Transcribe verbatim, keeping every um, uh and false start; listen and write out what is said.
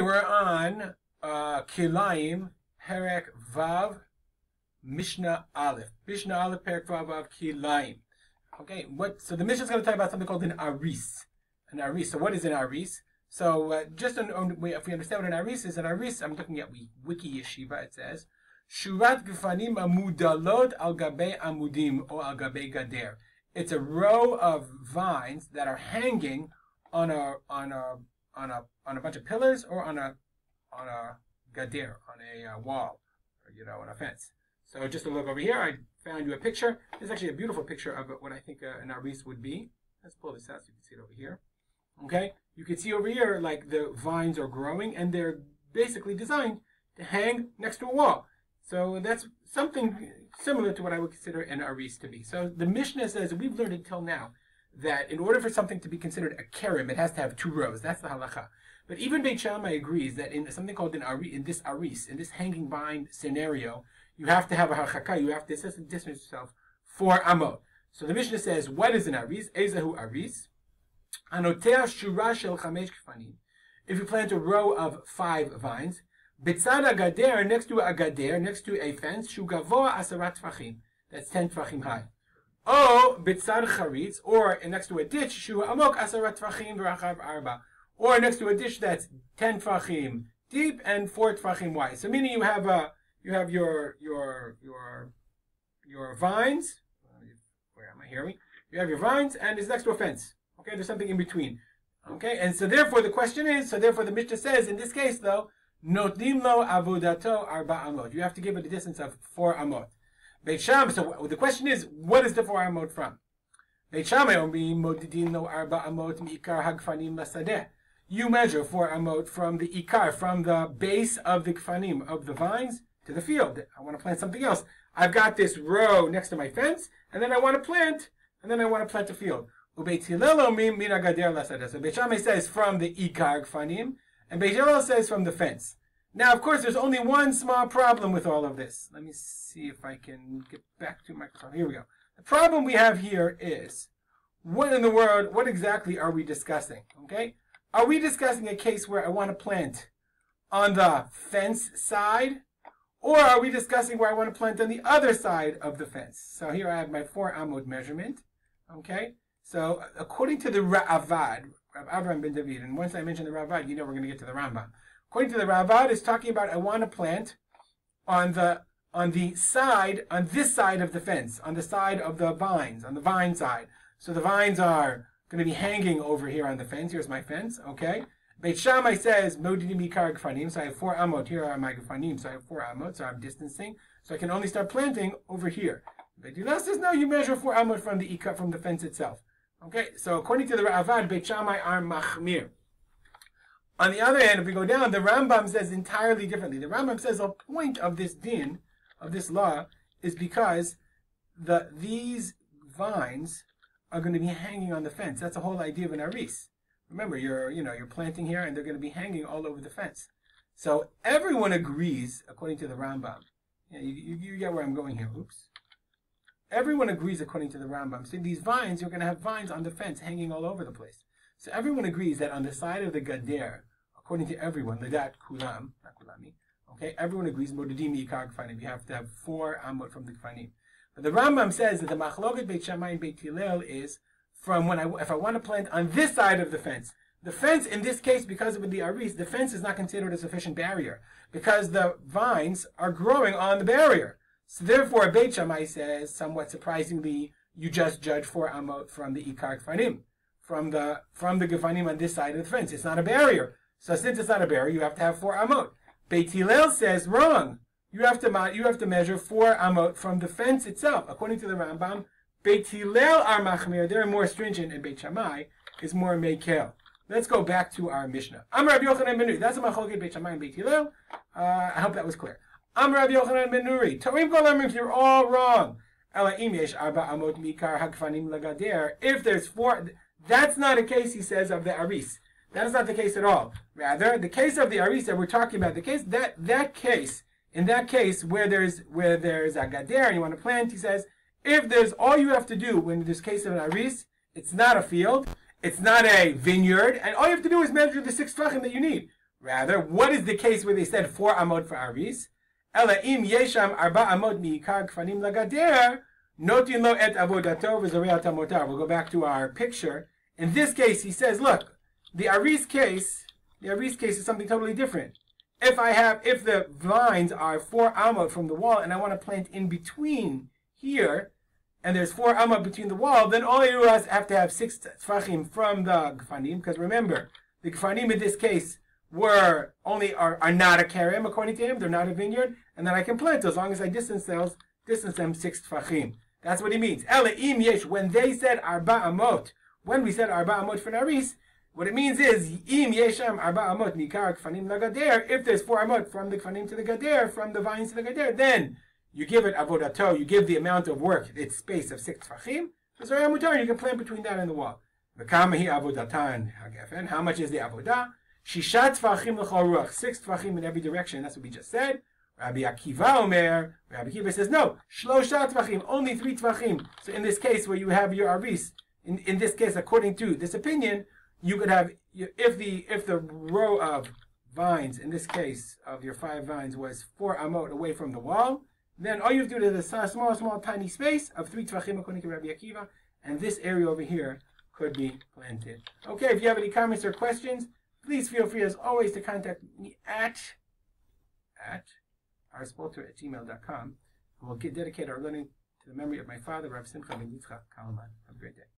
Okay, we're on uh, Kilayim, Perek Vav, Mishnah Aleph. Mishnah Aleph, Perek Vav, Vav, Kilayim. Okay, what, so the Mishnah is going to talk about something called an aris. An aris. So what is an aris? So uh, just on, on, if we understand what an aris is, an aris, I'm looking at Wiki Yeshiva, it says, Shurat Gufanim Amudalot Al Gabe Amudim, or Al Gabe Gader. It's a row of vines that are hanging on a, on a, on a, on a bunch of pillars, or on a, on a gadir, on a uh, wall, or, you know, on a fence. So just to look over here, I found you a picture. This is actually a beautiful picture of what I think uh, an aris would be. Let's pull this out so you can see it over here. Okay, you can see over here, like, the vines are growing, and they're basically designed to hang next to a wall. So that's something similar to what I would consider an aris to be. So the Mishnah says, we've learned until now, that in order for something to be considered a kerim, it has to have two rows. That's the halacha. But even Beit Shammai agrees that in something called an aris, in this aris, in this hanging vine scenario, you have to have a harchaka, you have to distance yourself four amot. So the Mishnah says, what is an aris? Ezahu aris. Anotea shura shel chamesh kfanim. If you plant a row of five vines, B'tzad agader, next to a gader, next to a fence, shugavoa asarat tfachim. That's ten tfachim high. Oh, b'tzad charitz, or next to a ditch, shu amok asarat tfachim v'rachav arba, or next to a ditch that's ten tfachim deep and four tfachim wide. So meaning you have a, you have your your your your vines. Where am I hearing? You have your vines, and it's next to a fence. Okay, there's something in between. Okay, and so therefore the question is, so therefore the Mishnah says in this case though, notim lo avodato arba amot. You have to give it a distance of four amot. Beit Shammai, so the question is, what is the four amot from? Beit Shammai omrim modidim lo arba amot mi'ikar hagfanim lasadeh. You measure four amot from the ikar, from the base of the kfanim, of the vines, to the field. I want to plant something else. I've got this row next to my fence, and then I want to plant, and then I want to plant a field. Ubeit Hillel omrim min hagader lasadeh. So Beit Shammai says from the ikar kfanim, and Beit Hillel says from the fence. Now, of course, there's only one small problem with all of this. Let me see if I can get back to my... Oh, here we go. The problem we have here is, what in the world, what exactly are we discussing? Okay? Are we discussing a case where I want to plant on the fence side? Or are we discussing where I want to plant on the other side of the fence? So here I have my four amod measurement. Okay? So according to the Ra'avad, Rav Avraham ben David, and once I mention the Ra'avad, you know we're going to get to the Rambam. According to the Ra'avad, it's talking about I want to plant on the on the side, on this side of the fence, on the side of the vines, on the vine side. So the vines are going to be hanging over here on the fence. Here's my fence, okay? Beit Shammai says, Modidim Ikar Gfanim, so I have four amot. Here are my Gfanim, so I have four amot, so I'm distancing. So I can only start planting over here. Beit Hillel says, no, you measure four amot from the ikar, from the fence itself. Okay, so according to the Ra'avad, Beit Shammai are machmir. On the other hand, if we go down, the Rambam says entirely differently. The Rambam says a point of this din, of this law, is because the these vines are going to be hanging on the fence. That's the whole idea of an aris. Remember, you're you know you're planting here, and they're going to be hanging all over the fence. So everyone agrees, according to the Rambam. Yeah, you, you, you get where I'm going here. Oops. Everyone agrees according to the Rambam. So these vines, you're going to have vines on the fence hanging all over the place. So everyone agrees that on the side of the gader, according to everyone, ledat kulam, not kulami, okay, everyone agrees, modedim yikar gfanim, you have to have four amot from the gfanim. But the Rambam says that the machloket Beit Shammai and Beit Hillel is from when I, if I want to plant on this side of the fence. The fence, in this case, because of the aris, the fence is not considered a sufficient barrier because the vines are growing on the barrier. So therefore, Beit Shammai says, somewhat surprisingly, you just judge four amot from the ikar gfanim, from the from the gfanim on this side of the fence. It's not a barrier. So since it's not a barrier, you have to have four amot. Beit Hillel says wrong. You have to you have to measure four amot from the fence itself. According to the Rambam, Beit Hillel are machmir. They're more stringent, and Beit Shammai is more mekel. Let's go back to our Mishnah. Amar Rabbi Yochanan ben Nuri. That's a machloket Beit Shammai and Beit Hillel. Uh, I hope that was clear. Amar Rabbi Yochanan ben Nuri, Torim kol amrim, you're all wrong. Elaim yesh arba amot mikar hagfanim lagader. If there's four, that's not a case, he says, of the aris. That is not the case at all. Rather, the case of the aris that we're talking about, the case that that case, in that case where there's where there's a gader and you want to plant, he says, if there's all you have to do when there's case of an aris, it's not a field, it's not a vineyard, and all you have to do is measure the six tefachim that you need. Rather, what is the case where they said four amot for Aris? Ela im yesham arba amot miikar kfanim lagader, notin lo et avodato v'zoreat hamotar. We'll go back to our picture. In this case, he says, look, the Aris case, the Aris case is something totally different. If I have, if the vines are four amot from the wall and I want to plant in between here, and there's four amot between the wall, then all Eruas have to have six tfachim from the Gfanim, because remember, the Gfanim in this case were only, are, are not a karim, according to him, they're not a vineyard, and then I can plant as long as I distance those, distance them six tfachim. That's what he means. Ela im yesh, when they said arba amot, when we said arba amot for Naris, what it means is, im yesham arba amot nikar kfanim lagader, if there's four amot from the kfanim to the gader, from the vines to the gader, then you give it avodato, you give the amount of work, its space of six tfachim, so you can plant between that and the wall. V'kamahi avodatan hagefen, how much is the avodah? Shisha tfachim l'chol ruach, six tfachim in every direction, that's what we just said. Rabbi Akiva Omer, Rabbi Akiva says, no, shlosha tfachim, only three tfachim. So in this case where you have your aris, in, in this case, according to this opinion, you could have, if the if the row of vines, in this case, of your five vines was four amot away from the wall, then all you have to do is a small, small, tiny space of three tvachim according to Rabbi Akiva, and this area over here could be planted. Okay, if you have any comments or questions, please feel free, as always, to contact me at, at arspolter at gmail dot com. We'll dedicate our learning to the memory of my father, Rav Simcha ben Yitzchak Kalman. Have a great day.